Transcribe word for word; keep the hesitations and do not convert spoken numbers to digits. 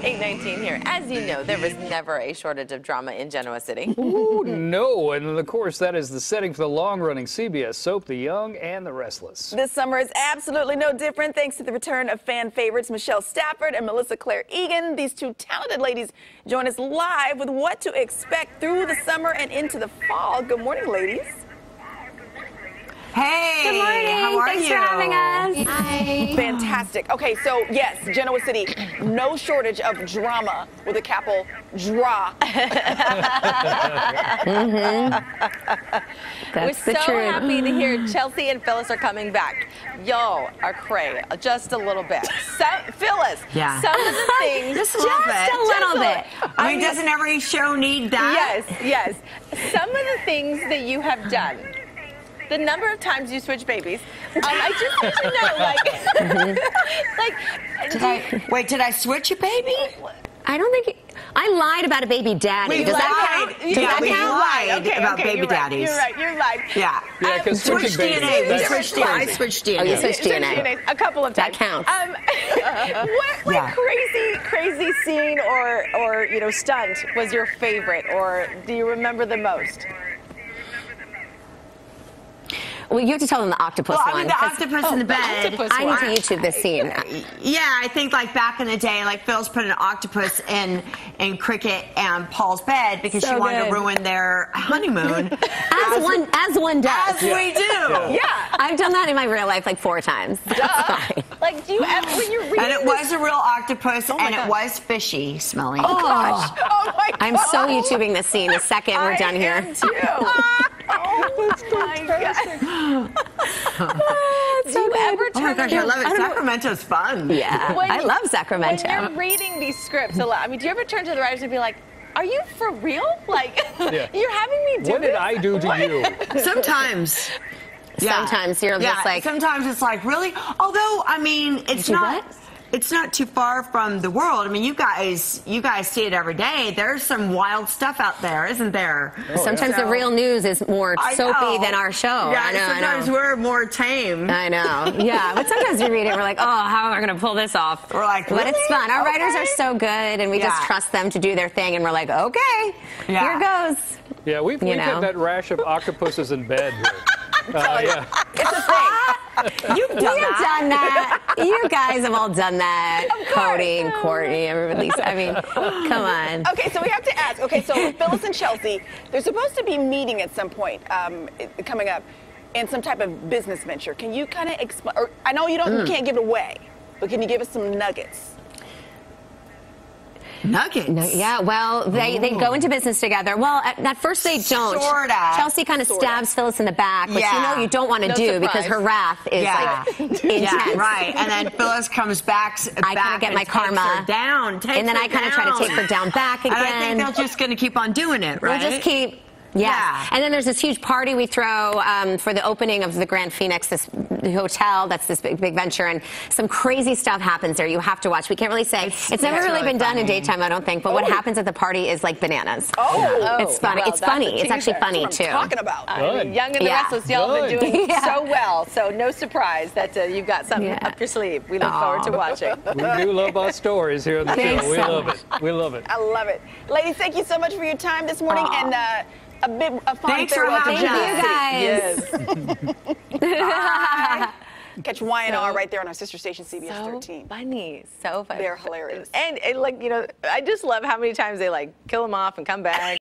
eight nineteen here. As you know, there was never a shortage of drama in Genoa City. Ooh, no. And of course, that is the setting for the long-running C B S soap, The Young and the Restless. This summer is absolutely no different thanks to the return of fan favorites Michelle Stafford and Melissa Claire Egan. These two talented ladies join us live with what to expect through the summer and into the fall. Good morning, ladies. Hey, good morning. How are Thanks you? Thanks for having us. Hi. Fantastic. Okay, so yes, Genoa City, no shortage of drama with a capital dra. mm-hmm. That's We're the so truth. happy to hear Chelsea and Phyllis are coming back. Y'all are cray just a little bit. So, Phyllis, yeah. some of the things just a little just bit. A little just bit. I mean, doesn't every show need that? Yes, yes. Some of the things that you have done. The number of times you switch babies, um, I just want to know, like, mm-hmm. like. Did I, wait, did I switch a baby? I don't think it, I lied about a baby daddy. We Does lied. that count? Does yeah, that we count? lied okay, about okay, baby you're right, daddies. You're right. You're right. Yeah. Yeah. Um, switch babies, D N A. We switched D N A. I switched D N A. Oh, you switched D N A. A couple of times. That counts. Um, what like yeah. crazy, crazy scene or or you know stunt was your favorite, or do you remember the most? Well, you have to tell them the octopus well, one. I mean, the octopus oh, in the bed. The I need to YouTube this scene. Yeah, I think, like, back in the day, like, Phil's put an octopus in in Cricket and Paul's bed because so she wanted good. to ruin their honeymoon. as, as one as one does. As yeah. we do. Yeah. yeah. I've done that in my real life, like, four times. Fine. Like, do you ever, when you're reading And it was a real octopus, oh and God. it was fishy smelling. Oh, gosh. Oh, my God. I'm so YouTubing this scene the second we're done I here. Too. Oh, fantastic. oh, so Do you bad. ever turn? Oh my gosh, I love it. I Sacramento's know. fun. Yeah, when, I love Sacramento. When you're reading these scripts a lot, I mean, do you ever turn to the writers and be like, "Are you for real? Like, yeah. you're having me do What this? did I do to what? you?" Sometimes. Yeah. Sometimes you're yeah. just like. Sometimes it's like really. Although I mean, it's not. What? It's not too far from the world. I mean, you guys, you guys see it every day. There's some wild stuff out there, isn't there? Oh, sometimes yeah. the real news is more soapy than our show. Yeah, I know, sometimes I know. we're more tame. I know. Yeah, but sometimes we read it, we're like, oh, how am I going to pull this off? We're like, really? But it's fun. Our okay. writers are so good, and we yeah. just trust them to do their thing, and we're like, okay, yeah. here goes. Yeah, we've, we've had that rash of octopuses in bed. Here. Uh, yeah. It's a thing. You've done, You've done that. You guys have all done that. Cody and Courtney, everybody. I mean, come on. Okay, so we have to ask. Okay, so Phyllis and Chelsea, they're supposed to be meeting at some point um, coming up in some type of business venture. Can you kind of explain? Or I know you don't, mm. you can't give it away, but can you give us some nuggets? Nuggets. No, yeah, well, they, they go into business together. Well, at, at first they don't. Sort of. Chelsea kind of stabs Phyllis in the back, which yeah. you know you don't want to no do surprise. because her wrath is yeah. like intense. Yeah, right. And then Phyllis comes back. I kind of get my karma down. And then I kind of try to take her down back again. And I think they're just going to keep on doing it, right? We'll just keep. Yes. Yeah. And then there's this huge party we throw um, for the opening of the Grand Phoenix, this hotel that's this big, big venture, and some crazy stuff happens there. You have to watch. We can't really say. It's, it's never really, really been funny. done in daytime, I don't think, but oh. what happens at the party is like bananas. Oh. It's funny. Well, it's funny. It's actually funny, that's what I'm too. talking about. I mean, Young and the yeah. Restless, y'all have been doing yeah. so well, so no surprise that uh, you've got something yeah. up your sleeve. We look Aww. forward to watching. We do love our stories here on the Thanks show. We so love much. it. We love it. I love it. Ladies, thank you so much for your time this morning. Aww. and. Uh, A bit a fun Thanks for having us. You guys. Yes. Catch Y and R so, right there on our sister station, C B S so thirteen. Funny. So funny. They're hilarious. And, and, like, you know, I just love how many times they, like, kill them off and come back.